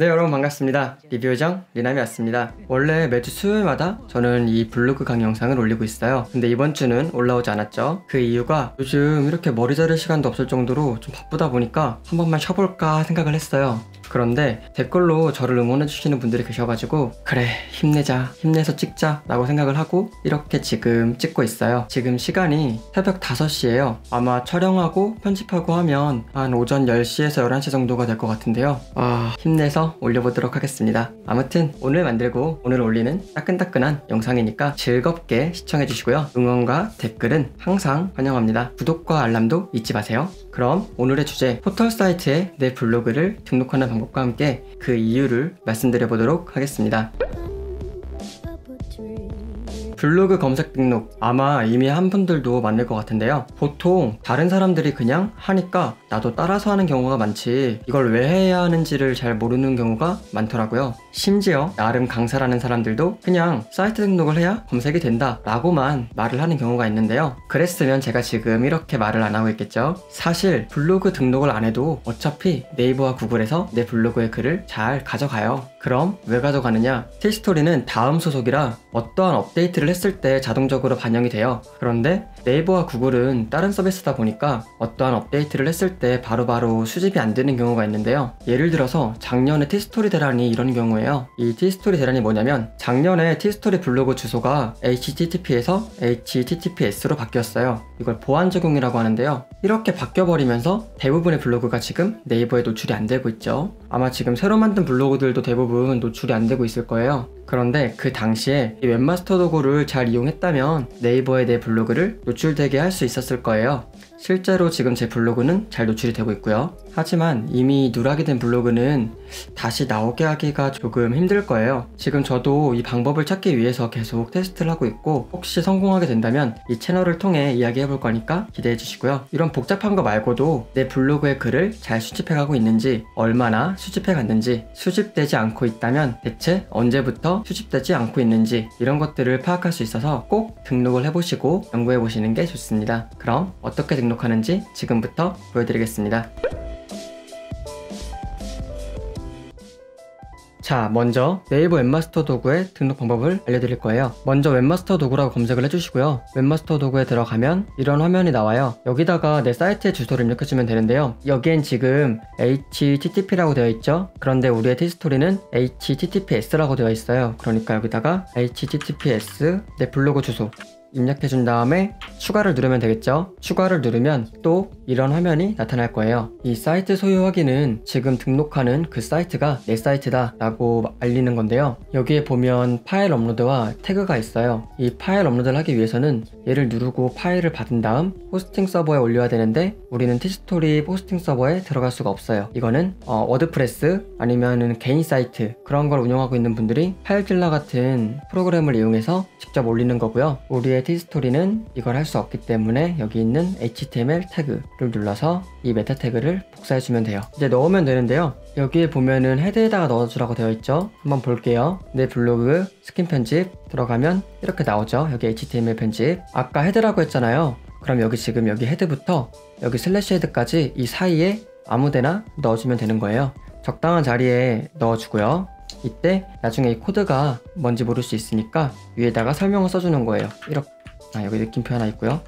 네, 여러분 반갑습니다. 리뷰요정 리남이었습니다. 원래 매주 수요일마다 저는 이 블로그 강의 영상을 올리고 있어요. 근데 이번 주는 올라오지 않았죠. 그 이유가 요즘 이렇게 머리 자를 시간도 없을 정도로 좀 바쁘다 보니까 한 번만 쉬어볼까 생각을 했어요. 그런데 댓글로 저를 응원해주시는 분들이 계셔가지고 그래 힘내자, 힘내서 찍자 라고 생각을 하고 이렇게 지금 찍고 있어요. 지금 시간이 새벽 5시예요 아마 촬영하고 편집하고 하면 한 오전 10시에서 11시 정도가 될 것 같은데요. 아, 힘내서 올려보도록 하겠습니다. 아무튼 오늘 만들고 오늘 올리는 따끈따끈한 영상이니까 즐겁게 시청해주시고요. 응원과 댓글은 항상 환영합니다. 구독과 알람도 잊지 마세요. 그럼 오늘의 주제, 포털 사이트에 내 블로그를 등록하는 방법과 함께 그 이유를 말씀드려 보도록 하겠습니다. 블로그 검색 등록, 아마 이미 한 분들도 많을 것 같은데요. 보통 다른 사람들이 그냥 하니까 나도 따라서 하는 경우가 많지 이걸 왜 해야 하는지를 잘 모르는 경우가 많더라고요. 심지어 나름 강사라는 사람들도 그냥 사이트 등록을 해야 검색이 된다 라고만 말을 하는 경우가 있는데요. 그랬으면 제가 지금 이렇게 말을 안 하고 있겠죠. 사실 블로그 등록을 안 해도 어차피 네이버와 구글에서 내 블로그의 글을 잘 가져가요. 그럼 왜 가져가느냐? 티스토리는 다음 소속이라 어떠한 업데이트를 했을 때 자동적으로 반영이 돼요. 그런데 네이버와 구글은 다른 서비스다 보니까 어떠한 업데이트를 했을 때 바로바로 수집이 안 되는 경우가 있는데요. 예를 들어서 작년에 티스토리 대란이 이런 경우예요. 이 티스토리 대란이 뭐냐면 작년에 티스토리 블로그 주소가 HTTP에서 HTTPS로 바뀌었어요. 이걸 보안 적용이라고 하는데요. 이렇게 바뀌어버리면서 대부분의 블로그가 지금 네이버에 노출이 안 되고 있죠. 아마 지금 새로 만든 블로그들도 대부분 노출이 안 되고 있을 거예요. 그런데 그 당시에 이 웹마스터 도구를 잘 이용했다면 네이버에 내 블로그를 노출되게 할 수 있었을 거예요. 실제로 지금 제 블로그는 잘 노출이 되고 있고요. 하지만 이미 누락이 된 블로그는 다시 나오게 하기가 조금 힘들 거예요. 지금 저도 이 방법을 찾기 위해서 계속 테스트를 하고 있고 혹시 성공하게 된다면 이 채널을 통해 이야기해 볼 거니까 기대해 주시고요. 이런 복잡한 거 말고도 내 블로그의 글을 잘 수집해 가고 있는지, 얼마나 수집해 갔는지, 수집되지 않고 있다면 대체 언제부터 수집되지 않고 있는지 이런 것들을 파악할 수 있어서 꼭 등록을 해보시고 연구해 보시는 게 좋습니다. 그럼 어떻게 등록하는지 지금부터 보여드리겠습니다. 자, 먼저 네이버 웹마스터 도구의 등록 방법을 알려드릴 거예요. 먼저 웹마스터 도구라고 검색을 해주시고요. 웹마스터 도구에 들어가면 이런 화면이 나와요. 여기다가 내 사이트의 주소를 입력해주면 되는데요. 여기엔 지금 HTTP라고 되어 있죠. 그런데 우리의 티스토리는 HTTPS라고 되어 있어요. 그러니까 여기다가 HTTPS 내 블로그 주소 입력해준 다음에 추가를 누르면 되겠죠. 추가를 누르면 또 이런 화면이 나타날 거예요. 이 사이트 소유 확인은 지금 등록하는 그 사이트가 내 사이트다 라고 알리는 건데요. 여기에 보면 파일 업로드와 태그가 있어요. 이 파일 업로드를 하기 위해서는 얘를 누르고 파일을 받은 다음 호스팅 서버에 올려야 되는데 우리는 티스토리 호스팅 서버에 들어갈 수가 없어요. 이거는 워드프레스 아니면 개인 사이트 그런 걸 운영하고 있는 분들이 파일킬러 같은 프로그램을 이용해서 직접 올리는 거고요. 우리의 티스토리는 이걸 할 수 없기 때문에 여기 있는 HTML 태그를 눌러서 이 메타 태그를 복사해주면 돼요. 이제 넣으면 되는데요. 여기에 보면은 헤드에다가 넣어주라고 되어 있죠. 한번 볼게요. 내 블로그 스킨 편집 들어가면 이렇게 나오죠. 여기 HTML 편집, 아까 헤드라고 했잖아요. 그럼 여기 지금 여기 헤드부터 여기 슬래시 헤드까지 이 사이에 아무데나 넣어주면 되는 거예요. 적당한 자리에 넣어주고요. 이때 나중에 이 코드가 뭔지 모를 수 있으니까 위에다가 설명을 써주는 거예요. 이렇게. 아, 여기 느낌표 하나 있고요.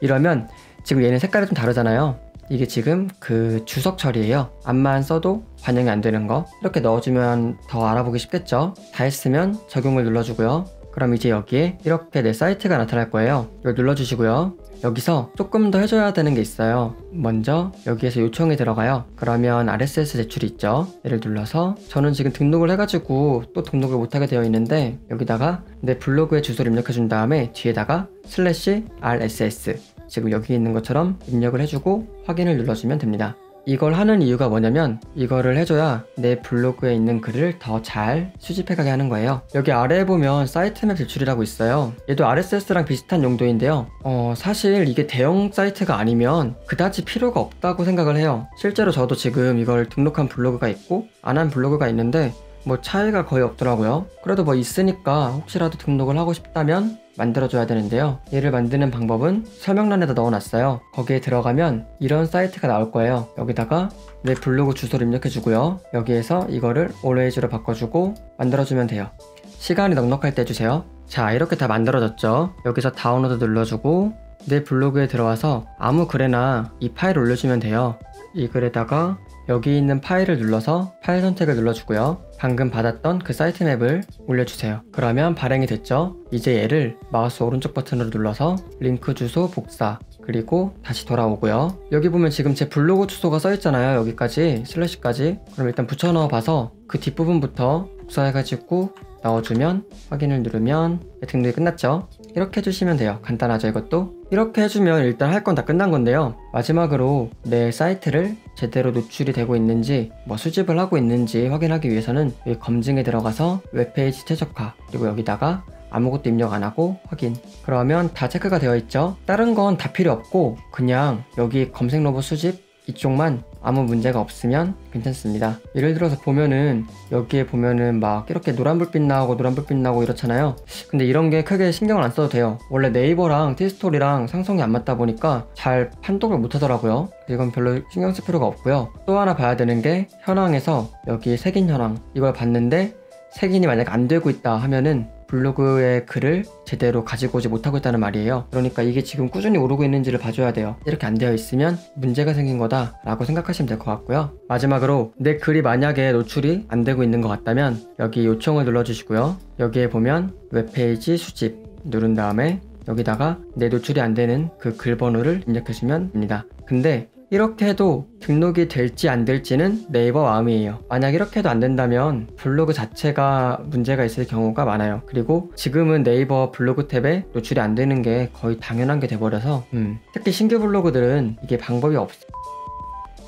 이러면 지금 얘는 색깔이 좀 다르잖아요. 이게 지금 그 주석 처리예요. 앞만 써도 반영이 안 되는 거 이렇게 넣어주면 더 알아보기 쉽겠죠. 다 했으면 적용을 눌러주고요. 그럼 이제 여기에 이렇게 내 사이트가 나타날 거예요. 이걸 눌러주시고요. 여기서 조금 더 해줘야 되는 게 있어요. 먼저 여기에서 요청이 들어가요. 그러면 RSS 제출이 있죠. 얘를 눌러서 저는 지금 등록을 해가지고 또 등록을 못하게 되어 있는데 여기다가 내 블로그의 주소를 입력해준 다음에 뒤에다가 슬래시 RSS 지금 여기 있는 것처럼 입력을 해주고 확인을 눌러주면 됩니다. 이걸 하는 이유가 뭐냐면 이거를 해줘야 내 블로그에 있는 글을 더 잘 수집해가게 하는 거예요. 여기 아래에 보면 사이트맵 제출이라고 있어요. 얘도 RSS랑 비슷한 용도인데요. 사실 이게 대형 사이트가 아니면 그다지 필요가 없다고 생각을 해요. 실제로 저도 지금 이걸 등록한 블로그가 있고 안 한 블로그가 있는데 뭐 차이가 거의 없더라고요. 그래도 뭐 있으니까 혹시라도 등록을 하고 싶다면 만들어줘야 되는데요. 얘를 만드는 방법은 설명란에다 넣어놨어요. 거기에 들어가면 이런 사이트가 나올 거예요. 여기다가 내 블로그 주소를 입력해주고요. 여기에서 이거를 always로 바꿔주고 만들어주면 돼요. 시간이 넉넉할 때 해주세요. 자, 이렇게 다 만들어졌죠. 여기서 다운로드 눌러주고 내 블로그에 들어와서 아무 글에나 이 파일을 올려주면 돼요. 이 글에다가 여기 있는 파일을 눌러서 파일 선택을 눌러주고요. 방금 받았던 그 사이트맵을 올려주세요. 그러면 발행이 됐죠? 이제 얘를 마우스 오른쪽 버튼으로 눌러서 링크 주소 복사 그리고 다시 돌아오고요. 여기 보면 지금 제 블로그 주소가 써있잖아요. 여기까지 슬래시까지. 그럼 일단 붙여넣어 봐서 그 뒷부분부터 복사해가지고 넣어주면 확인을 누르면 등록이 끝났죠? 이렇게 해주시면 돼요. 간단하죠, 이것도? 이렇게 해주면 일단 할 건 다 끝난 건데요. 마지막으로 내 사이트를 제대로 노출이 되고 있는지 수집을 하고 있는지 확인하기 위해서는 여기 검증에 들어가서 웹페이지 최적화 그리고 여기다가 아무것도 입력 안 하고 확인. 그러면 다 체크가 되어 있죠? 다른 건 다 필요 없고 그냥 여기 검색 로봇 수집 이쪽만 아무 문제가 없으면 괜찮습니다. 예를 들어서 보면은 여기에 보면은 막 이렇게 노란불빛 나오고 노란불빛 나오고 이렇잖아요. 근데 이런 게 크게 신경을 안 써도 돼요. 원래 네이버랑 티스토리랑 상성이 안 맞다 보니까 잘 판독을 못 하더라고요. 이건 별로 신경 쓸 필요가 없고요. 또 하나 봐야 되는 게 현황에서 여기 색인 현황 이걸 봤는데 색인이 만약 안 되고 있다 하면은 블로그의 글을 제대로 가지고 오지 못하고 있다는 말이에요. 그러니까 이게 지금 꾸준히 오르고 있는지를 봐줘야 돼요. 이렇게 안 되어 있으면 문제가 생긴 거다 라고 생각하시면 될 것 같고요. 마지막으로 내 글이 만약에 노출이 안 되고 있는 것 같다면 여기 요청을 눌러주시고요. 여기에 보면 웹페이지 수집 누른 다음에 여기다가 내 노출이 안 되는 그 글 번호를 입력해주면 됩니다. 근데 이렇게 해도 등록이 될지 안 될지는 네이버 마음이에요. 만약 이렇게 해도 안 된다면 블로그 자체가 문제가 있을 경우가 많아요. 그리고 지금은 네이버 블로그 탭에 노출이 안 되는 게 거의 당연한 게 돼버려서 특히 신규 블로그들은 이게 방법이 없어.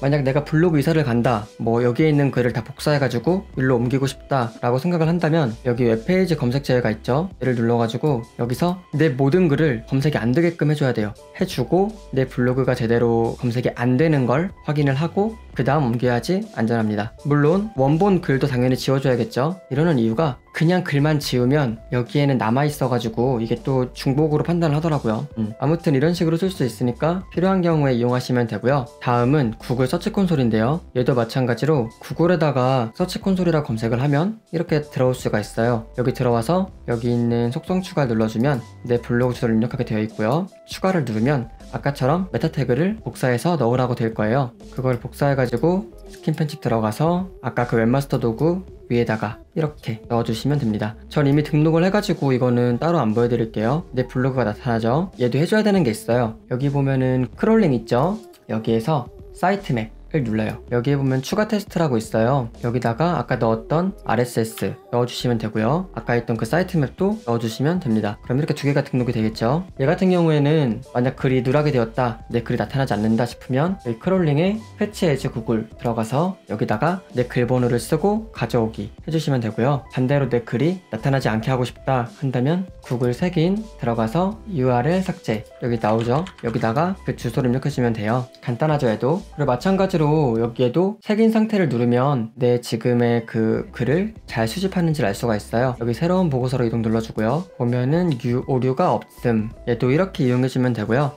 만약 내가 블로그 이사를 간다 여기에 있는 글을 다 복사해가지고 일로 옮기고 싶다 라고 생각을 한다면 여기 웹페이지 검색 제외가 있죠. 얘를 눌러가지고 여기서 내 모든 글을 검색이 안 되게끔 해줘야 돼요. 해주고 내 블로그가 제대로 검색이 안 되는 걸 확인을 하고 그 다음 옮겨야지 안전합니다. 물론 원본 글도 당연히 지워줘야겠죠. 이러는 이유가 그냥 글만 지우면 여기에는 남아있어가지고 이게 또 중복으로 판단을 하더라고요. 아무튼 이런 식으로 쓸 수 있으니까 필요한 경우에 이용하시면 되고요. 다음은 구글 서치 콘솔인데요. 얘도 마찬가지로 구글에다가 서치 콘솔이라 검색을 하면 이렇게 들어올 수가 있어요. 여기 들어와서 여기 있는 속성 추가 눌러주면 내 블로그 주소를 입력하게 되어 있고요. 추가를 누르면 아까처럼 메타 태그를 복사해서 넣으라고 될 거예요. 그걸 복사해가지고 스킨 편집 들어가서 아까 그 웹마스터 도구 위에다가 이렇게 넣어주시면 됩니다. 전 이미 등록을 해가지고 이거는 따로 안 보여드릴게요. 내 블로그가 나타나죠. 얘도 해줘야 되는 게 있어요. 여기 보면은 크롤링 있죠. 여기에서 사이트맵 눌러요. 여기에 보면 추가 테스트라고 있어요. 여기다가 아까 넣었던 RSS 넣어주시면 되고요. 아까 있던 그 사이트맵도 넣어주시면 됩니다. 그럼 이렇게 두 개가 등록이 되겠죠. 얘 같은 경우에는 만약 글이 누락이 되었다 내 글이 나타나지 않는다 싶으면 여기 크롤링에 패치 에즈 구글 들어가서 여기다가 내 글 번호를 쓰고 가져오기 해주시면 되고요. 반대로 내 글이 나타나지 않게 하고 싶다 한다면 구글 색인 들어가서 URL 삭제 여기 나오죠. 여기다가 그 주소를 입력해주면 돼요. 간단하죠, 얘도. 그리고 마찬가지로 여기에도 색인 상태를 누르면 내 지금의 그 글을 잘 수집하는지를 알 수가 있어요. 여기 새로운 보고서로 이동 눌러주고요. 보면은 오류가 없음. 얘도 이렇게 이용해주면 되고요.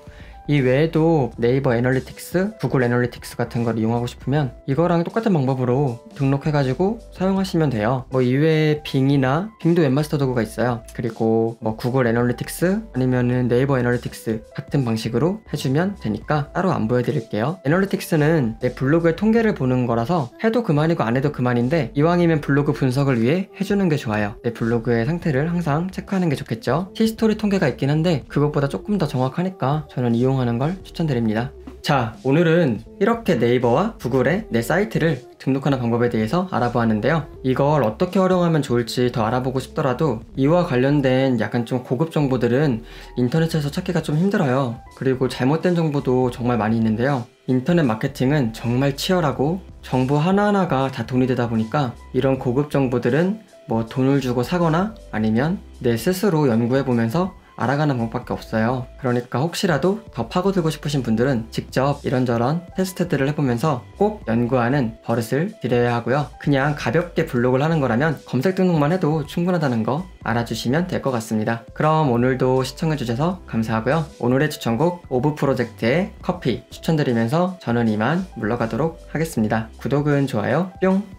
이 외에도 네이버 애널리틱스, 구글 애널리틱스 같은 걸 이용하고 싶으면 이거랑 똑같은 방법으로 등록해가지고 사용하시면 돼요. 이외에 빙이나 빙도 웹마스터 도구가 있어요. 그리고 구글 애널리틱스 아니면은 네이버 애널리틱스 같은 방식으로 해주면 되니까 따로 안 보여드릴게요. 애널리틱스는 내 블로그의 통계를 보는 거라서 해도 그만이고 안 해도 그만인데 이왕이면 블로그 분석을 위해 해주는 게 좋아요. 내 블로그의 상태를 항상 체크하는 게 좋겠죠. 티스토리 통계가 있긴 한데 그것보다 조금 더 정확하니까 저는 이용하는 걸 추천드립니다. 자, 오늘은 이렇게 네이버와 구글의 내 사이트를 등록하는 방법에 대해서 알아보았는데요. 이걸 어떻게 활용하면 좋을지 더 알아보고 싶더라도 이와 관련된 약간 좀 고급 정보들은 인터넷에서 찾기가 좀 힘들어요. 그리고 잘못된 정보도 정말 많이 있는데요. 인터넷 마케팅은 정말 치열하고 정보 하나하나가 다 돈이 되다 보니까 이런 고급 정보들은 돈을 주고 사거나 아니면 내 스스로 연구해보면서 알아가는 방법밖에 없어요. 그러니까 혹시라도 더 파고들고 싶으신 분들은 직접 이런저런 테스트들을 해보면서 꼭 연구하는 버릇을 들여야 하고요. 그냥 가볍게 블로그를 하는 거라면 검색 등록만 해도 충분하다는 거 알아주시면 될 것 같습니다. 그럼 오늘도 시청해주셔서 감사하고요. 오늘의 추천곡 오브 프로젝트의 커피 추천드리면서 저는 이만 물러가도록 하겠습니다. 구독은 좋아요 뿅!